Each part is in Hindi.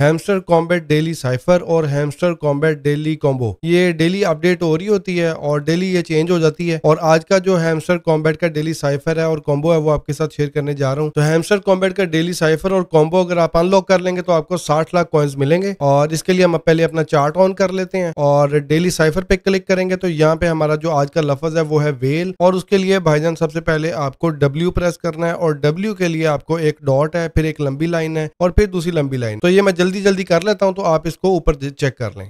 हैमस्टर कॉम्बैट डेली साइफर और हैमस्टर कॉम्बैट डेली कॉम्बो, ये डेली अपडेट हो रही होती है और डेली ये चेंज हो जाती है। और आज का जो हैमस्टर कॉम्बैट का डेली साइफर है और कॉम्बो है वो आपके साथ शेयर करने जा रहा हूँ। तो हैमस्टर कॉम्बैट का डेली साइफर और कॉम्बो अगर आप अनलॉक कर लेंगे तो आपको 60 लाख कॉइन्स मिलेंगे। और इसके लिए हम पहले अपना चार्ट ऑन कर लेते हैं और डेली साइफर पे क्लिक करेंगे तो यहाँ पे हमारा जो आज का लफ्ज है वो है वेल। और उसके लिए भाईजान सबसे पहले आपको W प्रेस करना है और W के लिए आपको एक डॉट है, फिर एक लंबी लाइन है और फिर दूसरी लंबी लाइन। तो ये मैं जल्दी कर लेता हूं तो आप इसको ऊपर चेक कर लें।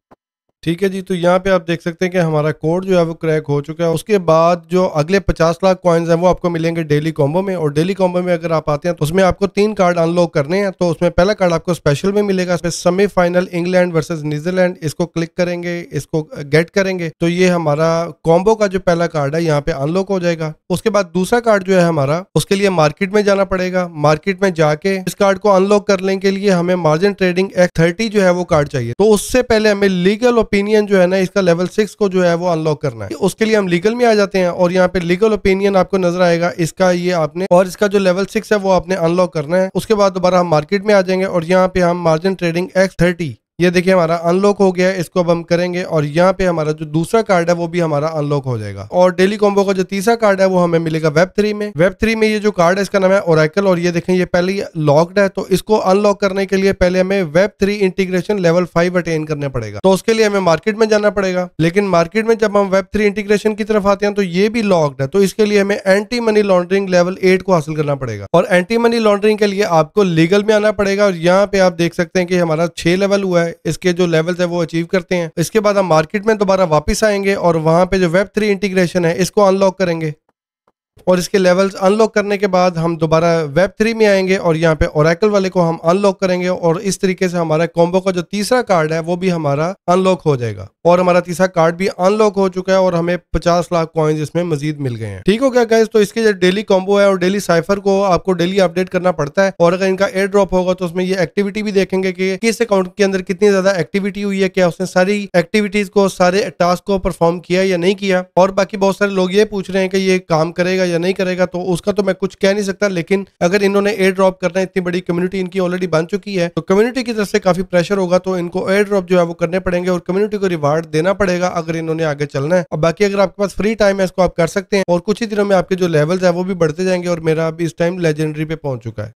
ठीक है जी, तो यहाँ पे आप देख सकते हैं कि हमारा कोड जो है वो क्रैक हो चुका है। उसके बाद जो अगले 50 लाख कॉइन्स हैं वो आपको मिलेंगे डेली कॉम्बो में। और डेली कॉम्बो में अगर आप आते हैं तो उसमें आपको 3 कार्ड अनलॉक करने हैं। तो उसमें पहला कार्ड आपको स्पेशल में मिलेगा, सेमीफाइनल इंग्लैंड वर्सेस न्यूजीलैंड, इसको क्लिक करेंगे, इसको गेट करेंगे तो ये हमारा कॉम्बो का जो पहला कार्ड है यहाँ पे अनलॉक हो जाएगा। उसके बाद दूसरा कार्ड जो है हमारा, उसके लिए मार्केट में जाना पड़ेगा। मार्केट में जाके इस कार्ड को अनलॉक करने के लिए हमें मार्जिन ट्रेडिंग एक्ट 30 जो है वो कार्ड चाहिए। तो उससे पहले हमें लीगल ओपिनियन जो है ना, इसका लेवल 6 को जो है वो अनलॉक करना है। उसके लिए हम लीगल में आ जाते हैं और यहाँ पे लीगल ओपिनियन आपको नजर आएगा, इसका ये आपने और इसका जो लेवल 6 है वो आपने अनलॉक करना है। उसके बाद दोबारा हम मार्केट में आ जाएंगे और यहाँ पे हम मार्जिन ट्रेडिंग एक्ट 30, ये देखिए हमारा अनलॉक हो गया है, इसको अब हम करेंगे और यहाँ पे हमारा जो दूसरा कार्ड है वो भी हमारा अनलॉक हो जाएगा। और डेली कॉम्बो का जो तीसरा कार्ड है वो हमें मिलेगा वेब 3 में। वेब 3 में ये जो कार्ड है इसका नाम है ओरेकल और ये देखें ये पहले ही लॉक्ड है। तो इसको अनलॉक करने के लिए पहले हमें वेब 3 इंटीग्रेशन लेवल 5 अटेन करना पड़ेगा। तो उसके लिए हमें मार्केट में जाना पड़ेगा, लेकिन मार्केट में जब हम वेब 3 इंटीग्रेशन की तरफ आते हैं तो ये भी लॉक्ड है। तो इसके लिए हमें एंटी मनी लॉन्ड्रिंग लेवल 8 को हासिल करना पड़ेगा। और एंटी मनी लॉन्ड्रिंग के लिए आपको लीगल में आना पड़ेगा और यहाँ पे आप देख सकते हैं कि हमारा 6 लेवल हुआ है, इसके जो लेवल्स है वो अचीव करते हैं। इसके बाद हम मार्केट में दोबारा वापस आएंगे और वहां पे जो वेब 3 इंटीग्रेशन है इसको अनलॉक करेंगे और इसके लेवल्स अनलॉक करने के बाद हम दोबारा वेब 3 में आएंगे और यहाँ पे ओरेकल वाले को हम अनलॉक करेंगे। और इस तरीके से हमारा कॉम्बो का जो तीसरा कार्ड है वो भी हमारा अनलॉक हो जाएगा और हमारा तीसरा कार्ड भी अनलॉक हो चुका है और हमें 50 लाख कॉइन्स इसमें मजीद मिल गए हैं। ठीक हो गया गाइस, तो इसके जो डेली कॉम्बो है और डेली साइफर को आपको डेली अपडेट करना पड़ता है। और अगर इनका एयर ड्रॉप होगा तो उसमें ये एक्टिविटी भी देखेंगे कि किस अकाउंट के अंदर कितनी ज्यादा एक्टिविटी हुई है, क्या उसने सारी एक्टिविटीज को, सारे टास्क को परफॉर्म किया या नहीं किया। और बाकी बहुत सारे लोग ये पूछ रहे हैं कि ये काम करेगा या नहीं करेगा, तो उसका तो मैं कुछ कह नहीं सकता। लेकिन अगर इन्होंने एयर ड्रॉप करना है, इतनी बड़ी कम्युनिटी इनकी ऑलरेडी बन चुकी है, तो कम्युनिटी की तरफ से काफी प्रेशर होगा, तो इनको एयर ड्रॉप जो है वो करने पड़ेंगे और कम्युनिटी को रिवार्ड देना पड़ेगा अगर इन्होंने आगे चलना है। और बाकी अगर आपके पास फ्री टाइम है इसको आप कर सकते हैं और कुछ ही दिनों में आपके जो लेवल्स है वो भी बढ़ते जाएंगे। और मेरा अब इस टाइम लेजेंडरी पे पहुंच चुका है।